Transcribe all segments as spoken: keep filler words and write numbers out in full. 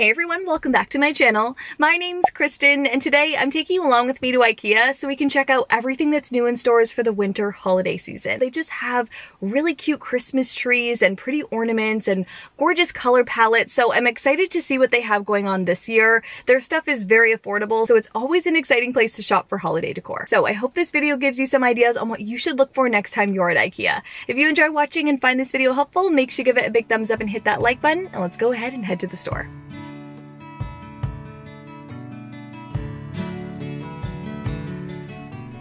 Hey everyone, welcome back to my channel. My name's Kristen and today I'm taking you along with me to IKEA so we can check out everything that's new in stores for the winter holiday season. They just have really cute Christmas trees and pretty ornaments and gorgeous color palettes, so I'm excited to see what they have going on this year. Their stuff is very affordable, so it's always an exciting place to shop for holiday decor. So I hope this video gives you some ideas on what you should look for next time you're at IKEA. If you enjoy watching and find this video helpful, make sure you give it a big thumbs up and hit that like button, and let's go ahead and head to the store.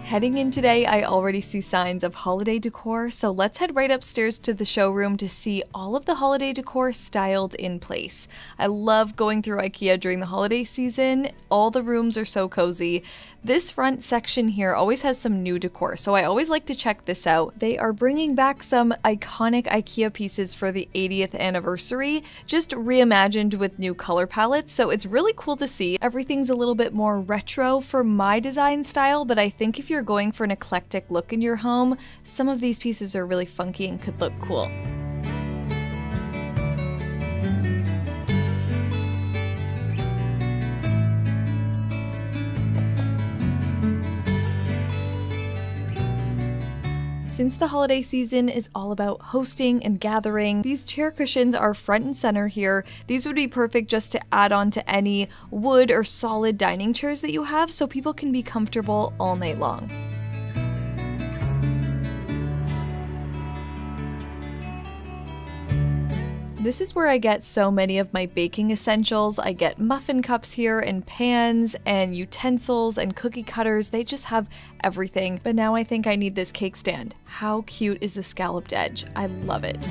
Heading in today, I already see signs of holiday decor, so let's head right upstairs to the showroom to see all of the holiday decor styled in place. I love going through IKEA during the holiday season. All the rooms are so cozy. This front section here always has some new decor, so I always like to check this out. They are bringing back some iconic IKEA pieces for the eightieth anniversary, just reimagined with new color palettes, so it's really cool to see. Everything's a little bit more retro for my design style, but I think if you're going for an eclectic look in your home, some of these pieces are really funky and could look cool. Since the holiday season is all about hosting and gathering, these chair cushions are front and center here. These would be perfect just to add on to any wood or solid dining chairs that you have so people can be comfortable all night long. This is where I get so many of my baking essentials. I get muffin cups here and pans and utensils and cookie cutters. They just have everything. But now I think I need this cake stand. How cute is the scalloped edge? I love it.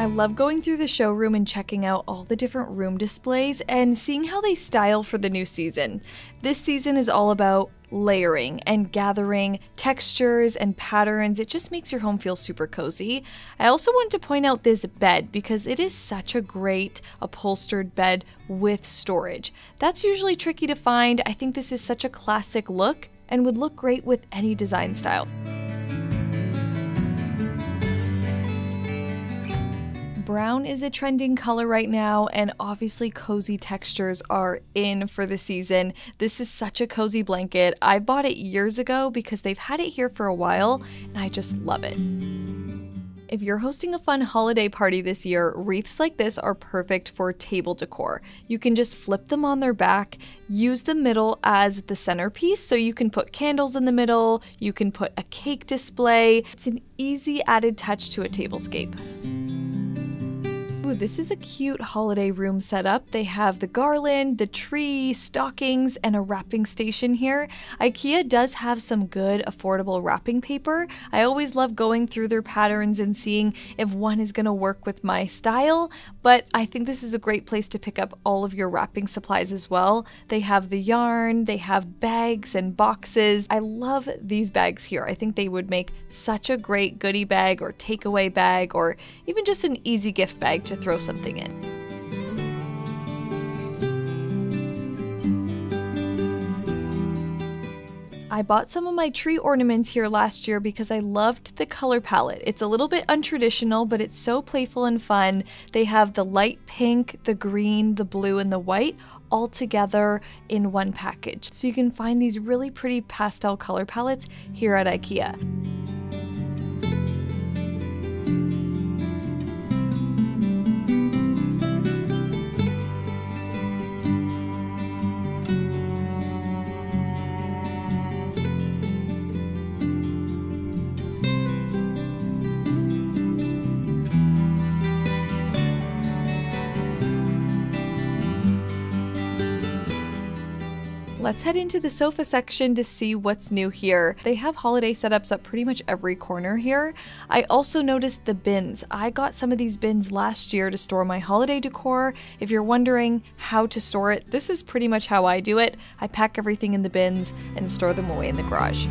I love going through the showroom and checking out all the different room displays and seeing how they style for the new season. This season is all about layering and gathering textures and patterns. It just makes your home feel super cozy. I also wanted to point out this bed because it is such a great upholstered bed with storage. That's usually tricky to find. I think this is such a classic look and would look great with any design style. Brown is a trending color right now, and obviously cozy textures are in for the season. This is such a cozy blanket. I bought it years ago because they've had it here for a while, and I just love it. If you're hosting a fun holiday party this year, wreaths like this are perfect for table decor. You can just flip them on their back, use the middle as the centerpiece, so you can put candles in the middle, you can put a cake display. It's an easy added touch to a tablescape. Ooh, this is a cute holiday room setup. They have the garland, the tree, stockings, and a wrapping station here. IKEA does have some good affordable wrapping paper. I always love going through their patterns and seeing if one is going to work with my style, but I think this is a great place to pick up all of your wrapping supplies as well. They have the yarn, they have bags and boxes. I love these bags here. I think they would make such a great goodie bag or takeaway bag or even just an easy gift bag to throw something in. I bought some of my tree ornaments here last year because I loved the color palette. It's a little bit untraditional, but it's so playful and fun. They have the light pink, the green, the blue, and the white all together in one package. So you can find these really pretty pastel color palettes here at IKEA. Let's head into the sofa section to see what's new here. They have holiday setups up pretty much every corner here. I also noticed the bins. I got some of these bins last year to store my holiday decor. If you're wondering how to store it, this is pretty much how I do it. I pack everything in the bins and store them away in the garage.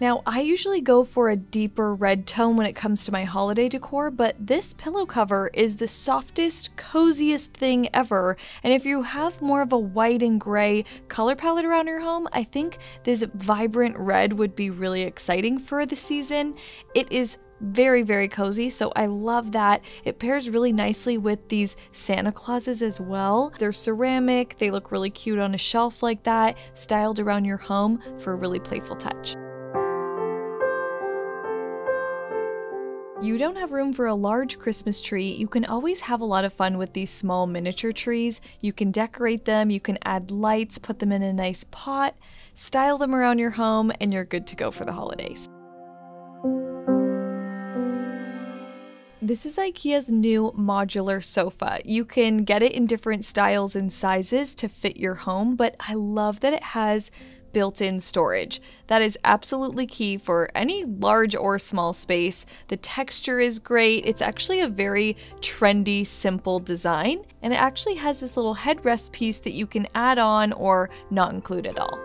Now, I usually go for a deeper red tone when it comes to my holiday decor, but this pillow cover is the softest, coziest thing ever, and if you have more of a white and gray color palette around your home, I think this vibrant red would be really exciting for the season. It is very, very cozy, so I love that. It pairs really nicely with these Santa Clauses as well. They're ceramic, they look really cute on a shelf like that, styled around your home for a really playful touch. You don't have room for a large Christmas tree, you can always have a lot of fun with these small miniature trees. You can decorate them, you can add lights, put them in a nice pot, style them around your home, and you're good to go for the holidays. This is IKEA's new modular sofa. You can get it in different styles and sizes to fit your home, but I love that it has built-in storage. That is absolutely key for any large or small space. The texture is great. It's actually a very trendy, simple design, and it actually has this little headrest piece that you can add on or not include at all.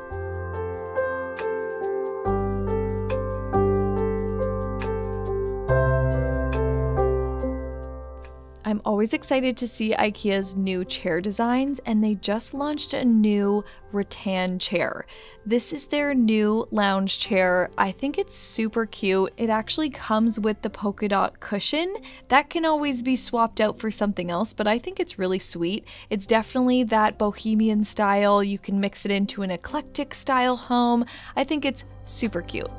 I'm always excited to see IKEA's new chair designs, and they just launched a new rattan chair. This is their new lounge chair. I think it's super cute. It actually comes with the polka dot cushion. That can always be swapped out for something else, but I think it's really sweet. It's definitely that bohemian style. You can mix it into an eclectic style home. I think it's super cute.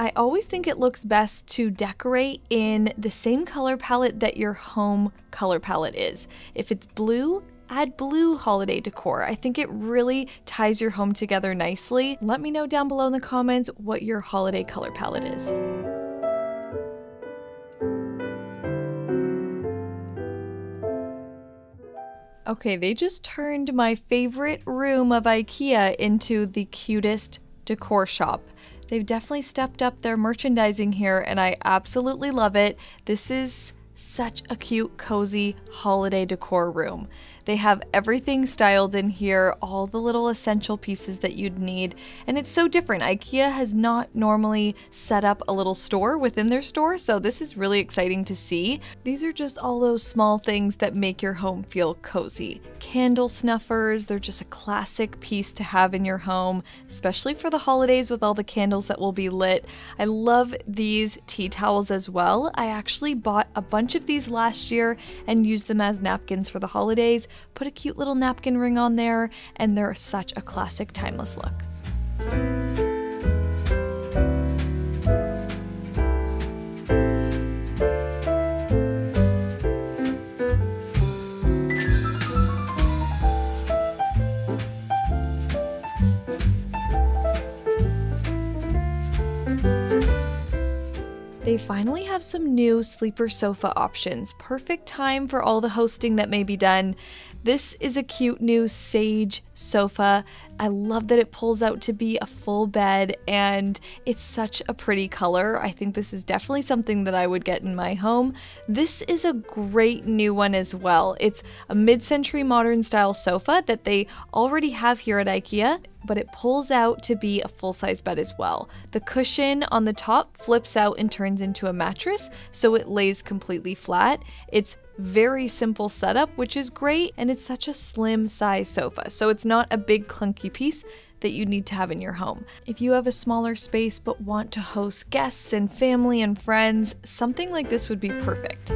I always think it looks best to decorate in the same color palette that your home color palette is. If it's blue, add blue holiday decor. I think it really ties your home together nicely. Let me know down below in the comments what your holiday color palette is. Okay, they just turned my favorite room of IKEA into the cutest decor shop. They've definitely stepped up their merchandising here, and I absolutely love it. This is such a cute, cozy holiday decor room. They have everything styled in here, all the little essential pieces that you'd need, and it's so different. IKEA has not normally set up a little store within their store, so this is really exciting to see. These are just all those small things that make your home feel cozy. Candle snuffers, they're just a classic piece to have in your home, especially for the holidays with all the candles that will be lit. I love these tea towels as well. I actually bought a bunch of these last year and used them as napkins for the holidays. Put a cute little napkin ring on there, and they're such a classic, timeless look. They finally have some new sleeper sofa options. Perfect time for all the hosting that may be done. This is a cute new sage sofa. I love that it pulls out to be a full bed, and it's such a pretty color. I think this is definitely something that I would get in my home. This is a great new one as well. It's a mid-century modern style sofa that they already have here at IKEA, but it pulls out to be a full-size bed as well. The cushion on the top flips out and turns into a mattress, so it lays completely flat. It's very simple setup, which is great, and it's such a slim size sofa, so it's not a big clunky piece that you need to have in your home. If you have a smaller space but want to host guests and family and friends, something like this would be perfect.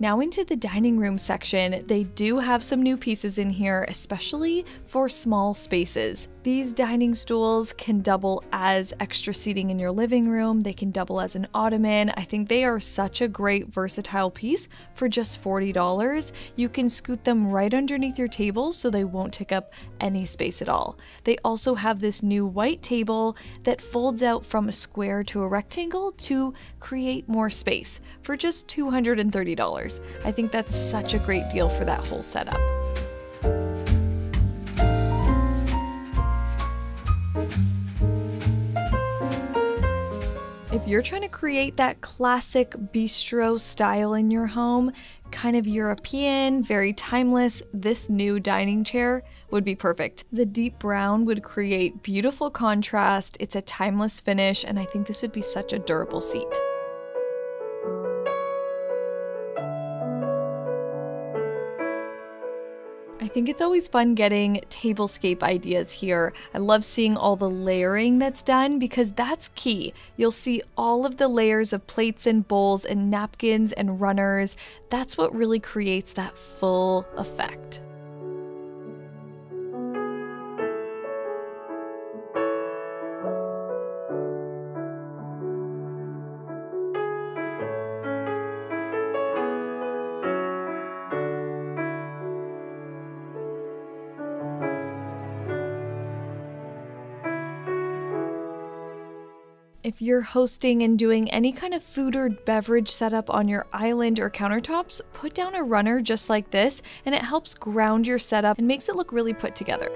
Now into the dining room section, they do have some new pieces in here, especially for small spaces. These dining stools can double as extra seating in your living room. They can double as an ottoman. I think they are such a great versatile piece for just forty dollars. You can scoot them right underneath your table so they won't take up any space at all. They also have this new white table that folds out from a square to a rectangle to create more space for just two hundred thirty dollars. I think that's such a great deal for that whole setup. you're trying to create that classic bistro style in your home, kind of European, very timeless, this new dining chair would be perfect. The deep brown would create beautiful contrast. It's a timeless finish, and I think this would be such a durable seat. I think it's always fun getting tablescape ideas here. I love seeing all the layering that's done because that's key. You'll see all of the layers of plates and bowls and napkins and runners. That's what really creates that full effect. If you're hosting and doing any kind of food or beverage setup on your island or countertops, put down a runner just like this, and it helps ground your setup and makes it look really put together.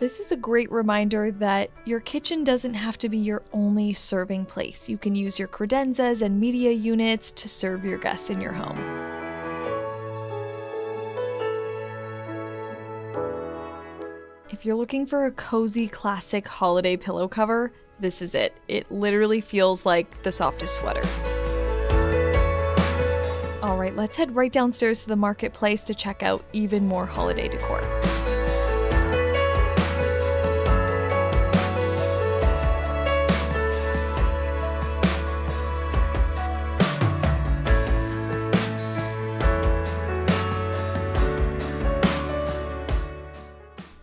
This is a great reminder that your kitchen doesn't have to be your only serving place. You can use your credenzas and media units to serve your guests in your home. If you're looking for a cozy classic holiday pillow cover, this is it. It literally feels like the softest sweater. All right, let's head right downstairs to the marketplace to check out even more holiday decor.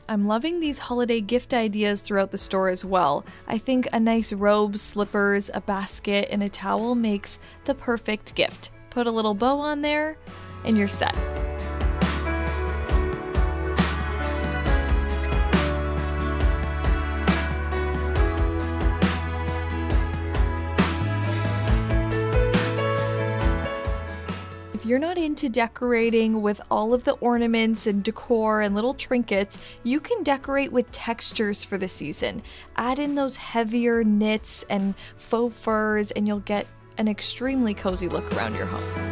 I'm loving these holiday gift ideas throughout the store as well. I think a nice robe, slippers, a basket, and a towel makes the perfect gift. Put a little bow on there and you're set. You're not into decorating with all of the ornaments and decor and little trinkets. You can decorate with textures for the season. Add in those heavier knits and faux furs and you'll get an extremely cozy look around your home.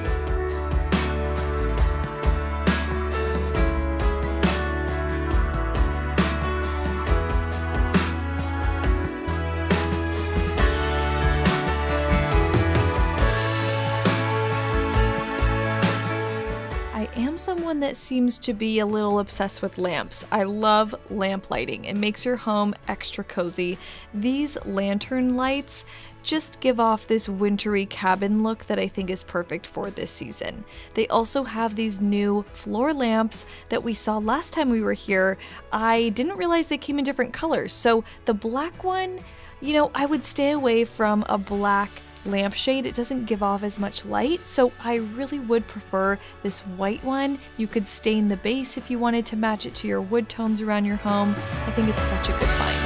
Someone that seems to be a little obsessed with lamps. I love lamp lighting. It makes your home extra cozy. These lantern lights just give off this wintry cabin look that I think is perfect for this season. They also have these new floor lamps that we saw last time we were here. I didn't realize they came in different colors. So the black one, you know, I would stay away from a black lampshade. It doesn't give off as much light, so I really would prefer this white one. You could stain the base if you wanted to match it to your wood tones around your home. I think it's such a good find.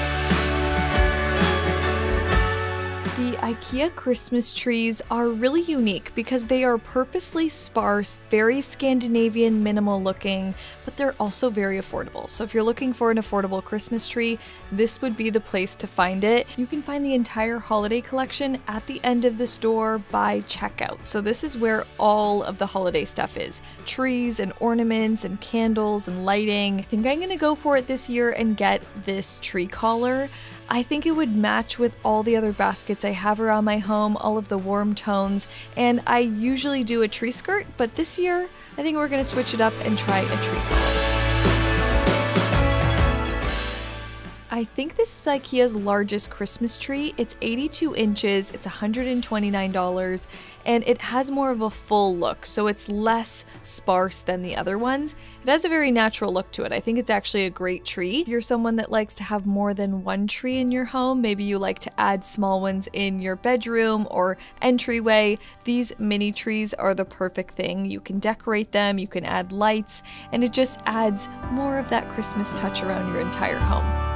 The IKEA Christmas trees are really unique because they are purposely sparse, very Scandinavian, minimal looking, but they're also very affordable. So if you're looking for an affordable Christmas tree, this would be the place to find it. You can find the entire holiday collection at the end of the store by checkout. So this is where all of the holiday stuff is. Trees and ornaments and candles and lighting. I think I'm gonna go for it this year and get this tree collar. I think it would match with all the other baskets I have around my home, all of the warm tones, and I usually do a tree skirt, but this year I think we're gonna switch it up and try a tree collar. I think this is IKEA's largest Christmas tree. It's eighty-two inches, it's one hundred twenty-nine dollars, and it has more of a full look, so it's less sparse than the other ones. It has a very natural look to it. I think it's actually a great tree. If you're someone that likes to have more than one tree in your home, maybe you like to add small ones in your bedroom or entryway, these mini trees are the perfect thing. You can decorate them, you can add lights, and it just adds more of that Christmas touch around your entire home.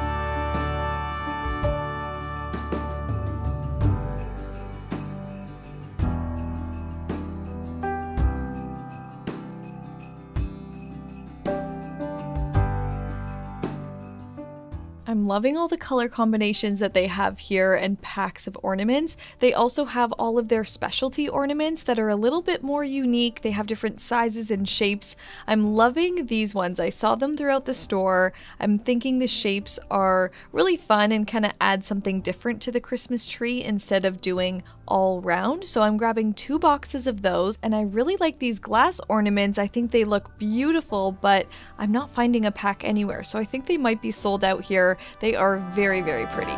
I'm loving all the color combinations that they have here and packs of ornaments. They also have all of their specialty ornaments that are a little bit more unique. They have different sizes and shapes. I'm loving these ones. I saw them throughout the store. I'm thinking the shapes are really fun and kind of add something different to the Christmas tree instead of doing all round. So I'm grabbing two boxes of those, and I really like these glass ornaments. I think they look beautiful, but I'm not finding a pack anywhere. So I think they might be sold out here. They are very, very pretty.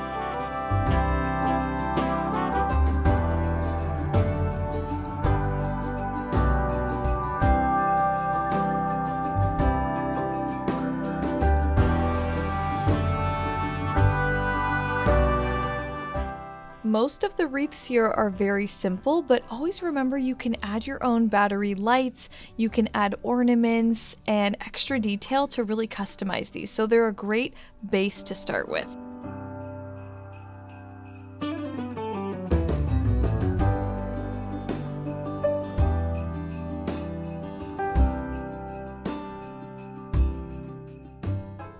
Most of the wreaths here are very simple, but always remember you can add your own battery lights, you can add ornaments and extra detail to really customize these. So they're a great base to start with.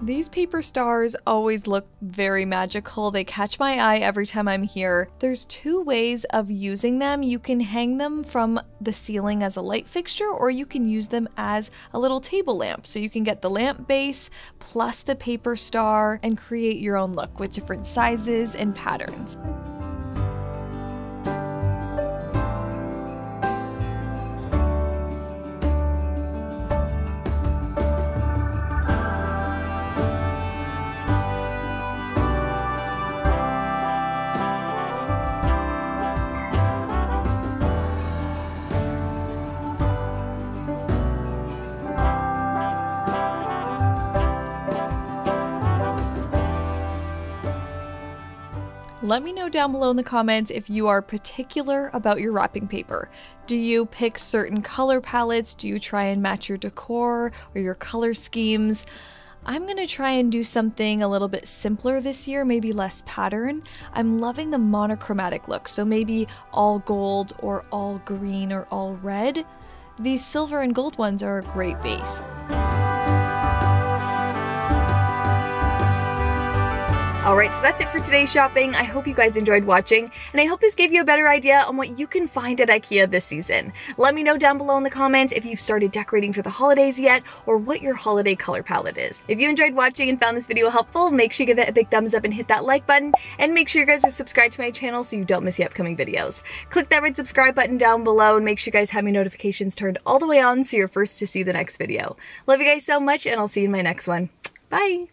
These paper stars always look very magical. They catch my eye every time I'm here. There's two ways of using them. You can hang them from the ceiling as a light fixture, or you can use them as a little table lamp. So you can get the lamp base plus the paper star and create your own look with different sizes and patterns. Let me know down below in the comments if you are particular about your wrapping paper. Do you pick certain color palettes? Do you try and match your decor or your color schemes? I'm gonna try and do something a little bit simpler this year, maybe less pattern. I'm loving the monochromatic look, so maybe all gold or all green or all red. These silver and gold ones are a great base. Alright, so that's it for today's shopping. I hope you guys enjoyed watching, and I hope this gave you a better idea on what you can find at IKEA this season. Let me know down below in the comments if you've started decorating for the holidays yet, or what your holiday color palette is. If you enjoyed watching and found this video helpful, make sure you give it a big thumbs up and hit that like button, and make sure you guys are subscribed to my channel so you don't miss the upcoming videos. Click that red subscribe button down below, and make sure you guys have your notifications turned all the way on so you're first to see the next video. Love you guys so much, and I'll see you in my next one. Bye!